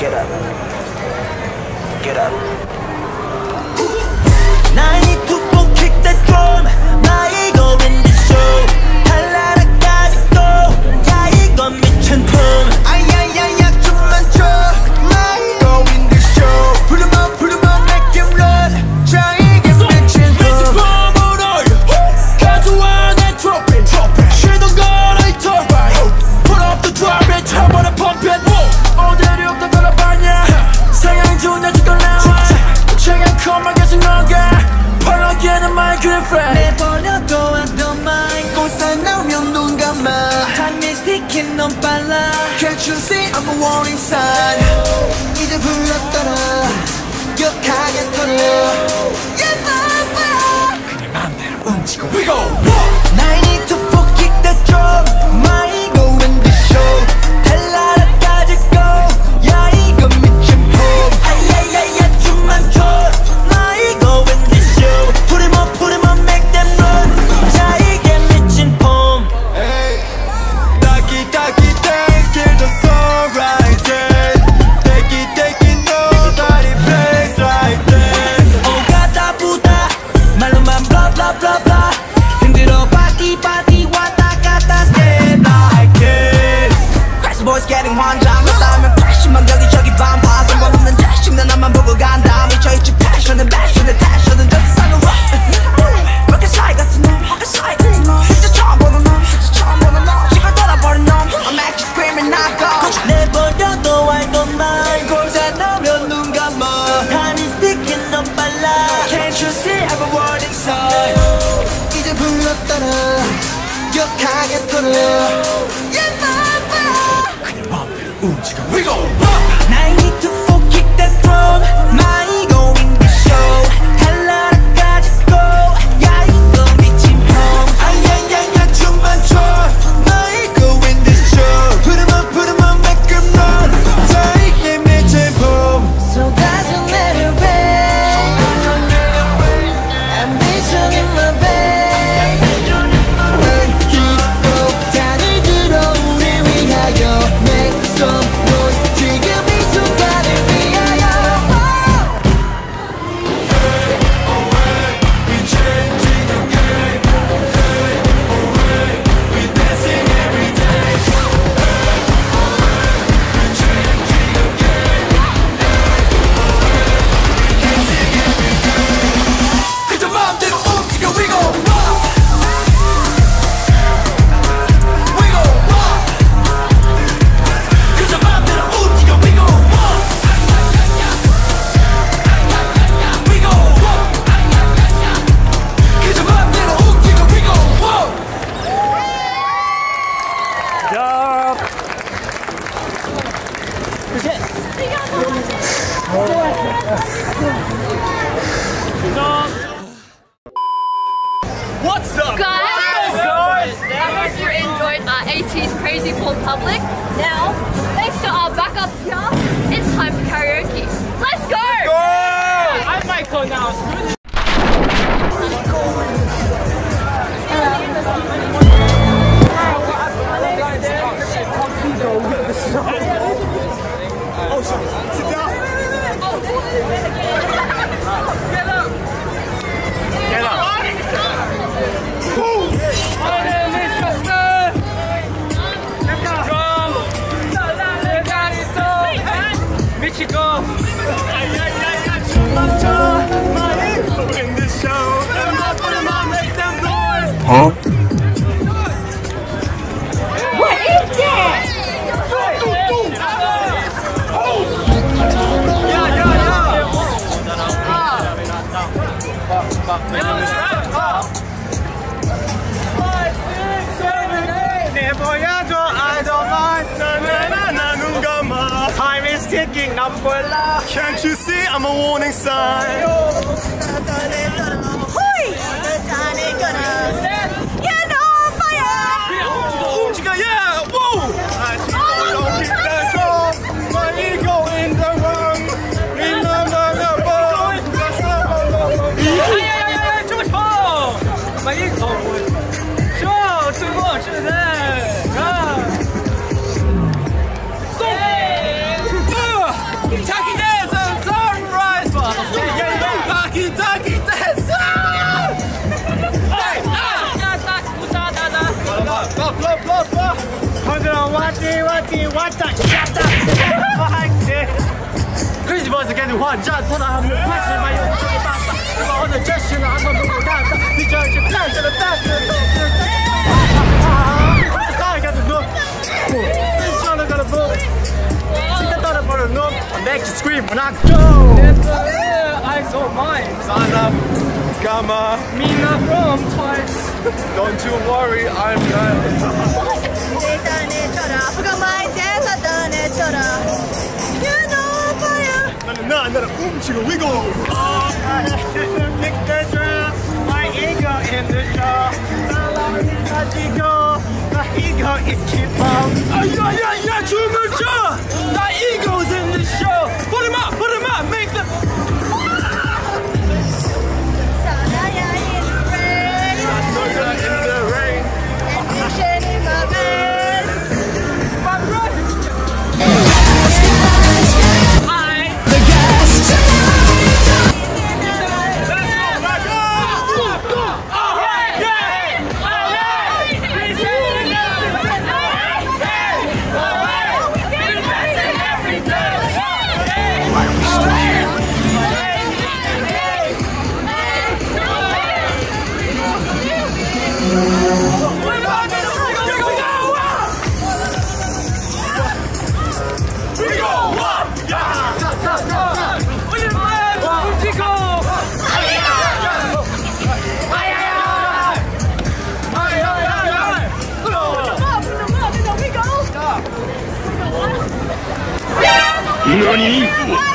Get up. Get up. Now I need to go kick that drum. My ego in the show. 달라라 가지고 야 이건 미친 품. 아야야야 춤만 춰. My ego in the show. Pull them up, make him run. 자이게 미친 품. 미친 품을 가져와 내 트로피. 쉬던 걸 I turbine. Put up the drum and I wanna pump it. 내버려둬 I don't mind 꽃살 나오면 눈 감아 Time ticking 넌 빨라 Can't you see I'm a war inside 이제 불렀더라 기억하게 털어 You're my back 그냥 맘대로 움직여 We go! I need to kick that drum My ego in the show 달라라 가지고 야 이거 미친 폼 아야야야 춤만 춰 My ego in the show put him up, make them run. 자이게 미친 폼. Hey, 딱히 딱히 dance till the sunrise. Take it, take it, nobody plays like this. 오가다 부다 말로만 blah blah blah blah. 흔들어 party party 왔다 갔다 step like this. Crazy boys getting 환장. 싸우면 패션만 여기저기 반파. 방법 없는 자식 나 나만 보고 간다. 미쳐있지 패션은 패션에 패션은 just a song. 기억하게 털어 You're my back 그냥 맘대로 움직여 We go! I need to kick that drum My ego in the show 달라라 가지고 야 이거 미친 놈 아야야야 춤만 춰 My ego in the show put em up make em run 자이게 미친 놈 So that's a little bit I'm vision in my bed What's up, guys? I hope you enjoyed our ATEEZ Crazy Form Public. Now, thanks to our backup here, it's time for karaoke. Let's go! I'm Michael now. Huh? What is that? Time is ticking, I'm going live. Can't you see I'm a warning sign? party, what the shut up! Crazy boys again, what? Just what I have a question by you. I'm on the gesture, I'm on the dance. We charge a pleasure, the dance. Make you scream when I go. I saw mine. Sana, Gamma, Mina from twice. Don't you worry, I'm not. My ego in the show. My ego is keep on. My ego's in the show. Put him up, make the. Sanaya in the rain. Sanaya in the rain. Ambition in my veins. My brother. Hi. The NANI?!